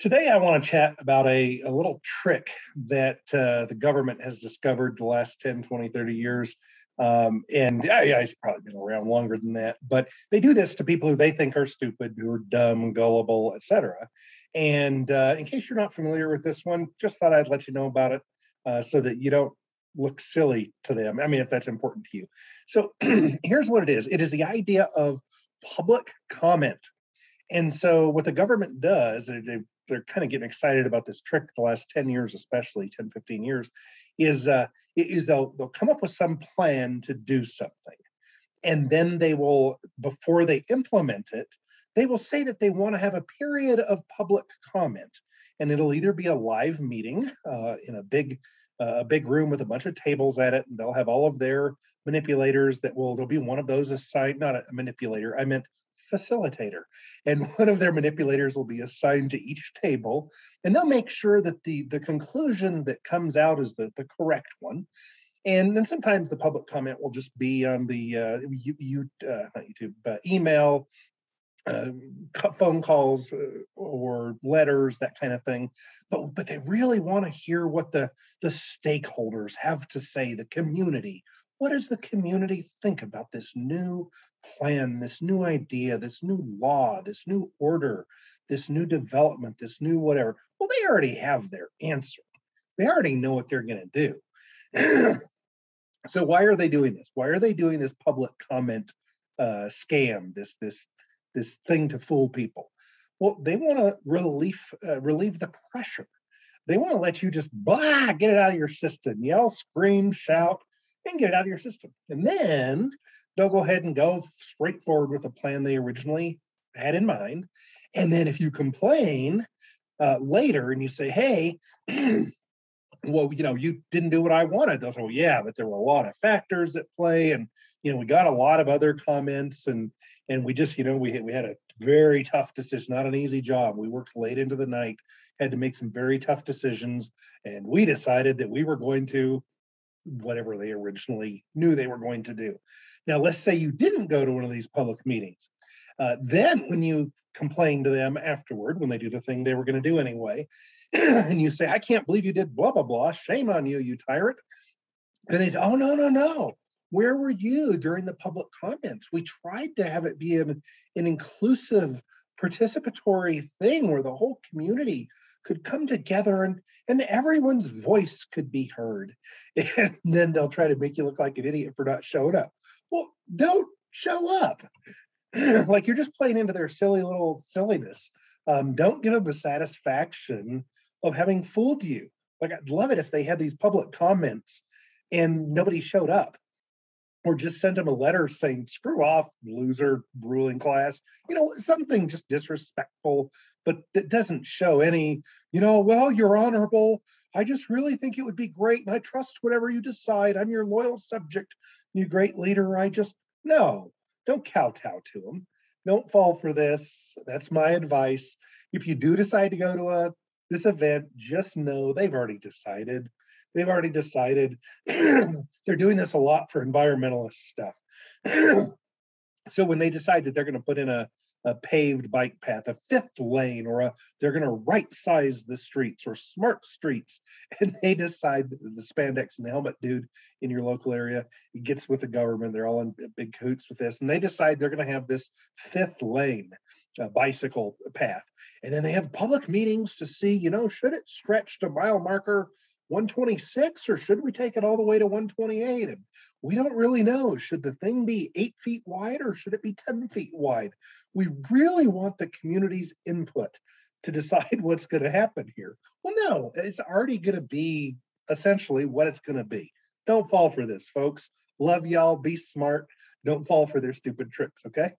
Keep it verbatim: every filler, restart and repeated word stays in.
Today, I want to chat about a, a little trick that uh, the government has discovered the last ten, twenty, thirty years. Um, and yeah, yeah, it's probably been around longer than that. But they do this to people who they think are stupid, who are dumb, gullible, et cetera. And uh, in case you're not familiar with this one, just thought I'd let you know about it uh, so that you don't look silly to them. I mean, if that's important to you. So here's what it is. It is the idea of public comment. And so what the government does, they they're kind of getting excited about this trick the last ten years, especially ten, fifteen years, is, uh, is they'll, they'll come up with some plan to do something. And then they will, before they implement it, they will say that they want to have a period of public comment. And it'll either be a live meeting uh, in a big, uh, a big room with a bunch of tables at it, and they'll have all of their manipulators that will, there'll be one of those assigned, not a manipulator, I meant facilitator. And one of their manipulators will be assigned to each table, and they'll make sure that the, the conclusion that comes out is the, the correct one. And then sometimes the public comment will just be on the uh, you, you, uh, not YouTube, uh, email, uh, phone calls, uh, or letters, that kind of thing. But but they really want to hear what the, the stakeholders have to say, the community. What does the community think about this new plan, this new idea, this new law, this new order, this new development, this new whatever? Well, they already have their answer. They already know what they're going to do. So why are they doing this? Why are they doing this public comment uh, scam, this, this, this thing to fool people? Well, they want to relieve, uh, relieve the pressure. They want to let you just blah, get it out of your system, yell, scream, shout, and get it out of your system. And then they'll go ahead and go straight forward with a plan they originally had in mind. And then if you complain uh, later and you say, hey, well, you know, you didn't do what I wanted. They'll say, well, yeah, but there were a lot of factors at play. And, you know, we got a lot of other comments, and and we just, you know, we, we had a very tough decision, not an easy job. We worked late into the night, had to make some very tough decisions. And we decided that we were going to whatever they originally knew they were going to do. Now, let's say you didn't go to one of these public meetings. Uh, then when you complain to them afterward, when they do the thing they were going to do anyway, and you say, I can't believe you did blah, blah, blah. Shame on you, you tyrant. Then they say, oh, no, no, no. Where were you during the public comments? We tried to have it be an, an inclusive, participatory thing where the whole community could come together and, and everyone's voice could be heard. And then they'll try to make you look like an idiot for not showing up. Well, don't show up. Like, you're just playing into their silly little silliness. Um, don't give them the satisfaction of having fooled you. Like, I'd love it if they had these public comments and nobody showed up. Or just send them a letter saying, screw off, loser, ruling class. You know, something just disrespectful, but that doesn't show any, you know, well, you're honorable. I just really think it would be great. And I trust whatever you decide. I'm your loyal subject, you great leader. I just, no, don't kowtow to them. Don't fall for this. That's my advice. If you do decide to go to a this event, just know they've already decided. They've already decided. They're doing this a lot for environmentalist stuff. So when they decide that they're going to put in a, a paved bike path, a fifth lane, or a, they're going to right size the streets or smart streets, and they decide that the spandex and the helmet dude in your local area gets with the government, they're all in big cahoots with this, and they decide they're going to have this fifth lane uh, bicycle path. And then they have public meetings to see, you know, should it stretch to mile marker one twenty-six, or should we take it all the way to one twenty-eight? And we don't really know. Should the thing be eight feet wide, or should it be ten feet wide? We really want the community's input to decide what's going to happen here. Well, no, it's already going to be essentially what it's going to be. Don't fall for this, folks. Love y'all. Be smart. Don't fall for their stupid tricks, okay?